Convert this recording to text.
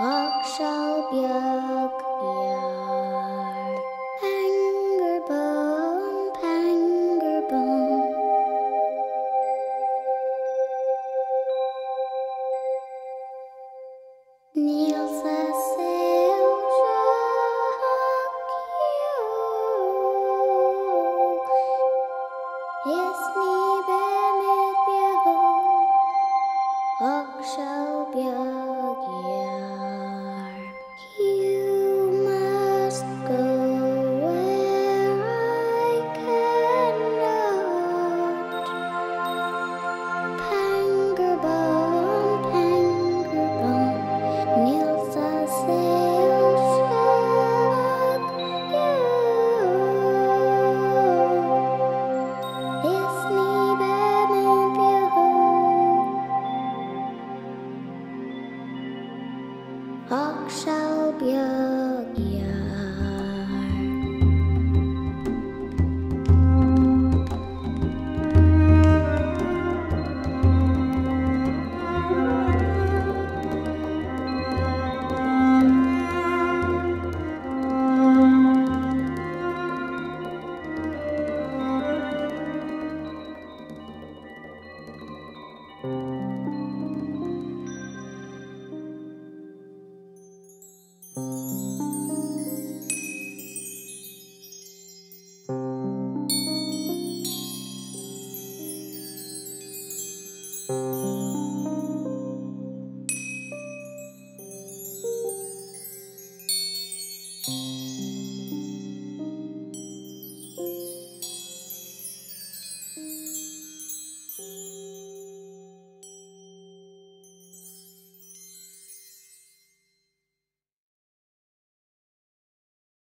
Ook zal björk jaar. Pangerboom, pangerboom. Niels is heel zakje. Is niet bij met björk. Ook zal björk jaar. Och zal björk jaar.